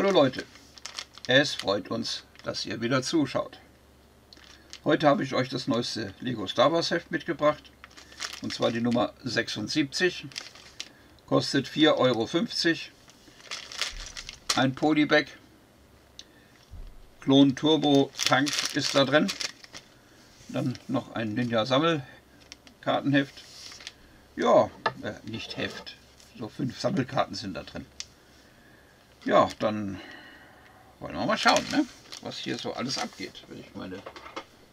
Hallo Leute, es freut uns, dass ihr wieder zuschaut. Heute habe ich euch das neueste Lego Star Wars Heft mitgebracht, und zwar die Nummer 76, kostet 4,50 Euro, ein Polybag, Klon Turbo Tank ist da drin, dann noch ein Ninja Sammelkartenheft, ja, nicht Heft, so 5 Sammelkarten sind da drin. Ja, dann wollen wir mal schauen, ne, was hier so alles abgeht, wenn ich meine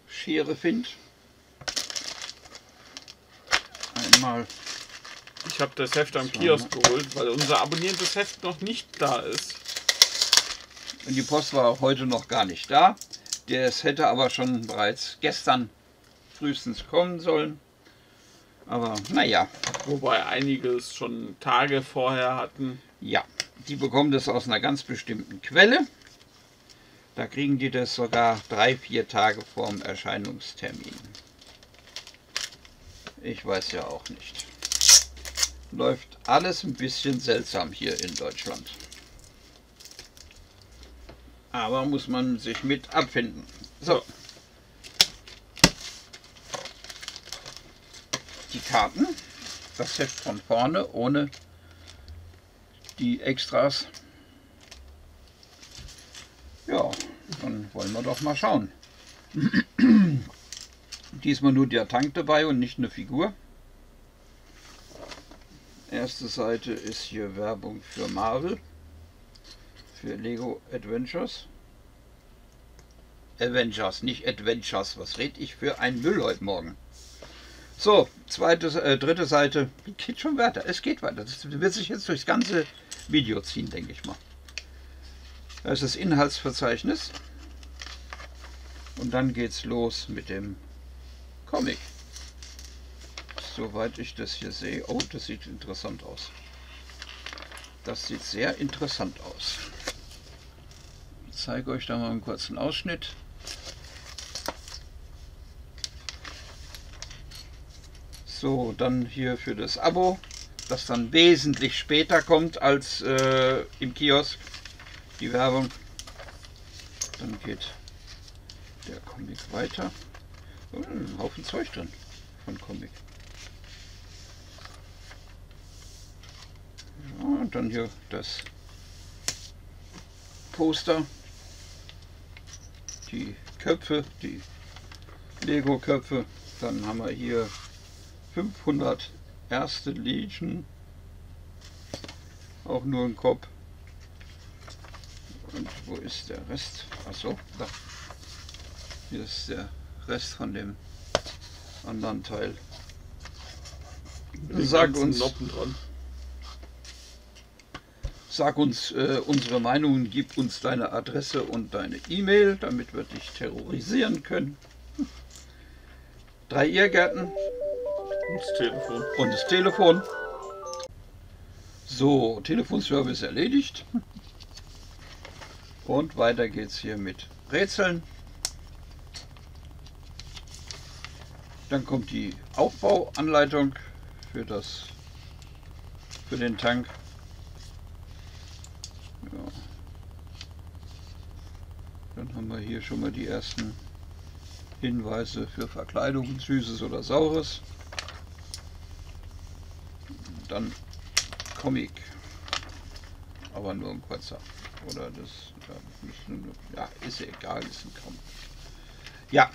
Schere finde. Einmal. Ich habe das Heft am Kiosk geholt, weil unser abonniertes Heft noch nicht da ist. Und die Post war heute noch gar nicht da. Das hätte aber schon bereits gestern frühestens kommen sollen. Aber naja. Wobei einige es schon Tage vorher hatten. Ja. Die bekommen das aus einer ganz bestimmten Quelle. Da kriegen die das sogar 3-4 Tage vor dem Erscheinungstermin. Ich weiß ja auch nicht. Läuft alles ein bisschen seltsam hier in Deutschland. Aber muss man sich mit abfinden. So. Die Karten. Das Heft von vorne ohne die Extras. Ja, dann wollen wir doch mal schauen. Diesmal nur der Tank dabei und nicht eine Figur. Erste Seite ist hier Werbung für Marvel, für Lego Adventures. Avengers, nicht Adventures. Was rede ich für ein Müll heute Morgen? So, dritte Seite. Geht schon weiter. Es geht weiter. Das wird sich jetzt durchs ganze Video ziehen, denke ich mal. Da ist das Inhaltsverzeichnis. Und dann geht's los mit dem Comic. Soweit ich das hier sehe. Oh, das sieht interessant aus. Das sieht sehr interessant aus. Ich zeige euch da mal einen kurzen Ausschnitt. So, dann hier für das Abo, das dann wesentlich später kommt als im Kiosk, die Werbung. Dann geht der Comic weiter. Oh, ein Haufen Zeug drin von Comic. Ja, und dann hier das Poster, die Köpfe, die Lego-Köpfe. Dann haben wir hier 500 erste Legion, auch nur ein Kopf. Und wo ist der Rest? Achso, da. Hier ist der Rest von dem anderen Teil. Sag uns unsere Meinung, gib uns deine Adresse und deine E-Mail, damit wir dich terrorisieren können. 3 Irrgärten. Und das Telefon. So, Telefonservice erledigt. Und weiter geht's hier mit Rätseln. Dann kommt die Aufbauanleitung für den Tank. Ja. Dann haben wir hier schon mal die ersten Hinweise für Verkleidungen, Süßes oder Saures. Dann Comic, aber nur ein kurzer, oder das, ja, ist ja egal, ist ein Comic. Ja,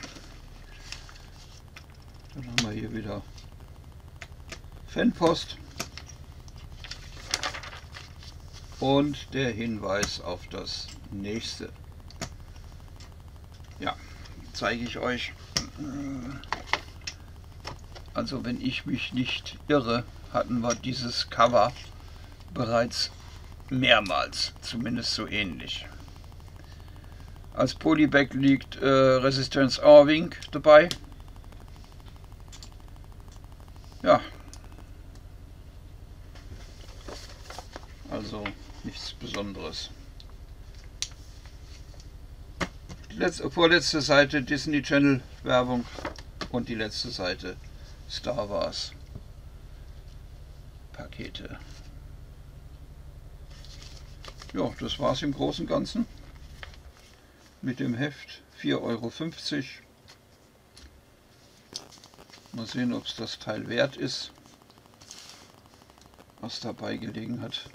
dann haben wir hier wieder Fanpost und der Hinweis auf das nächste. Ja, zeige ich euch. Also wenn ich mich nicht irre, hatten wir dieses Cover bereits mehrmals, zumindest so ähnlich. Als Polybag liegt Resistance Arwing dabei. Ja, also nichts Besonderes. Die vorletzte Seite Disney Channel Werbung und die letzte Seite Star Wars Pakete. Ja, das war es im Großen und Ganzen mit dem Heft, 4,50 €. Mal sehen, ob es das Teil wert ist, was dabei gelegen hat.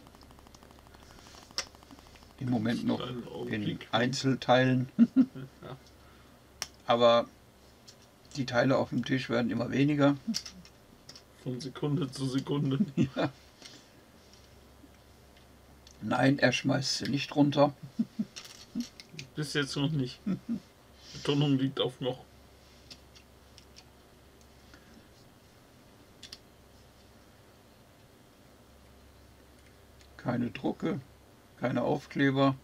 Im Moment noch in Einzelteilen. Aber die Teile auf dem Tisch werden immer weniger. Von Sekunde zu Sekunde. Ja. Nein, er schmeißt sie nicht runter. Bis jetzt noch nicht. Betonung liegt auf noch. Keine Drucke, keine Aufkleber.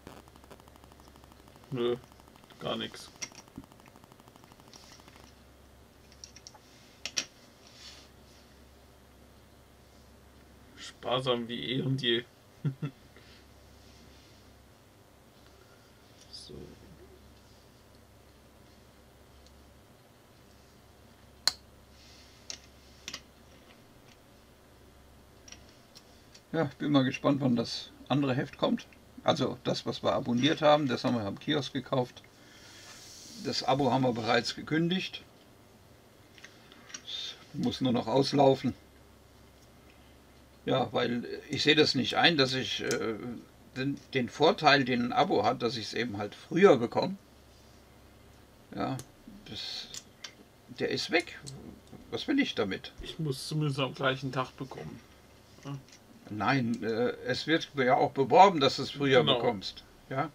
Nö, gar nichts. Sparsam wie eh und je. So. Ja, ich bin mal gespannt, wann das andere Heft kommt. Also das, was wir abonniert haben, das haben wir am Kiosk gekauft. Das Abo haben wir bereits gekündigt. Es muss nur noch auslaufen. Ja, weil ich sehe das nicht ein, dass ich den Vorteil, den ein Abo hat, dass ich es eben halt früher bekomme. Ja, der ist weg. Was will ich damit? Ich muss zumindest am gleichen Tag bekommen. Ja. Nein, es wird ja auch beworben, dass du es früher bekommst. Ja?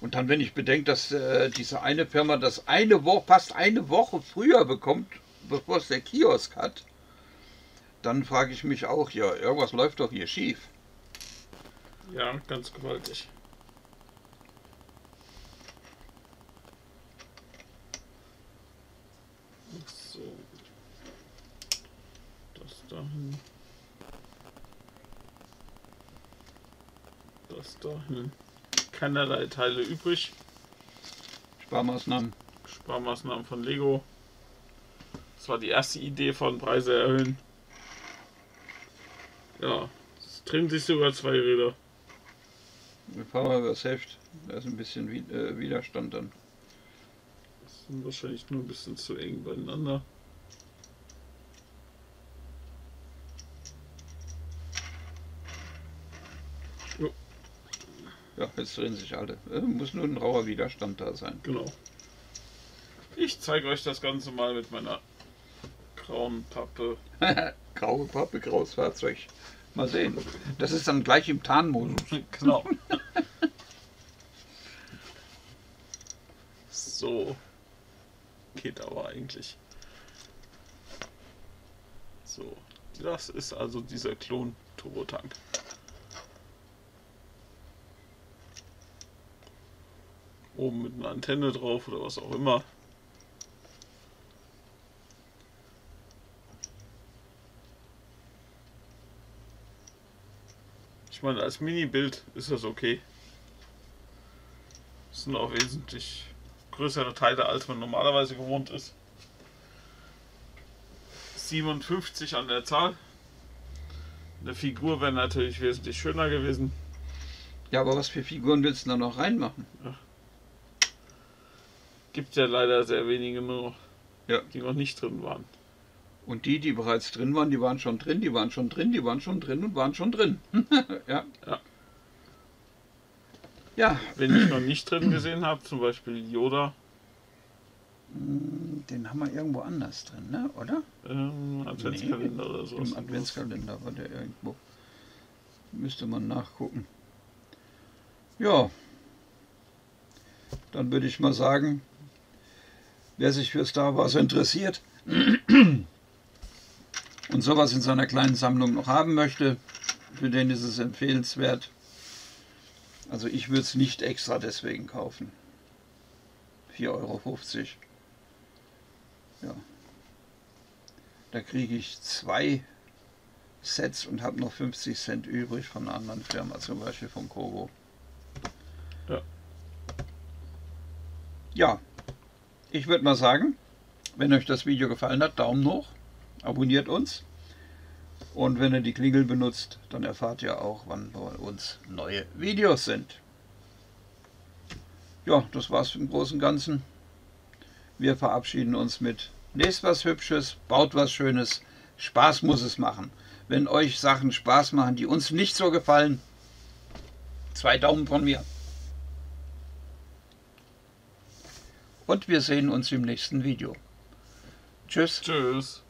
Und dann, wenn ich bedenke, dass diese eine Firma das fast eine Woche früher bekommt, bevor es der Kiosk hat, dann frage ich mich auch, ja, irgendwas läuft doch hier schief. Ja, ganz gewaltig. So. Das dahin. Das dahin. Keinerlei Teile übrig. Sparmaßnahmen. Sparmaßnahmen von Lego. Das war die erste Idee von Preise erhöhen. Ja, es drehen sich sogar zwei Räder. Wir fahren mal über das Heft. Da ist ein bisschen Widerstand dann. Das sind wahrscheinlich nur ein bisschen zu eng beieinander. Jo. Ja, jetzt drehen sich alle. Muss nur ein rauer Widerstand da sein. Genau. Ich zeige euch das Ganze mal mit meiner grauen Pappe. Graue Pappe, graues Fahrzeug. Mal sehen. Das ist dann gleich im Tarnmodus. Genau. So. Geht aber eigentlich. So. Das ist also dieser Klon Turbo Tank. Oben mit einer Antenne drauf oder was auch immer. Ich meine, als Mini-Bild ist das okay. Das sind auch wesentlich größere Teile, als man normalerweise gewohnt ist. 57 an der Zahl. Eine Figur wäre natürlich wesentlich schöner gewesen. Ja, aber was für Figuren willst du da noch reinmachen? Ja. Gibt ja leider sehr wenige noch, ja, die noch nicht drin waren. Und die, die bereits drin waren, die waren schon drin, die waren schon drin, die waren schon drin und waren schon drin. Ja. Ja. Ja. Wenn ich noch nicht drin gesehen habe, zum Beispiel Yoda. Den haben wir irgendwo anders drin, ne? Oder? Adventskalender, nee, oder so. Im Adventskalender war der irgendwo. Müsste man nachgucken. Ja. Dann würde ich mal sagen, wer sich für Star Wars interessiert und sowas in seiner kleinen Sammlung noch haben möchte, für den ist es empfehlenswert. Also ich würde es nicht extra deswegen kaufen. 4,50 €. Ja. Da kriege ich 2 Sets und habe noch 50 Cent übrig von einer anderen Firma, zum Beispiel von Kobo. Ja. Ja, ich würde mal sagen, wenn euch das Video gefallen hat, Daumen hoch. Abonniert uns Und wenn ihr die Klingel benutzt, dann erfahrt ihr auch, wann bei uns neue Videos sind. Ja, das war's im Großen und Ganzen. Wir verabschieden uns mit: Lest was Hübsches, baut was Schönes, Spaß muss es machen. Wenn euch Sachen Spaß machen, die uns nicht so gefallen, 2 Daumen von mir. Und wir sehen uns im nächsten Video. Tschüss. Tschüss.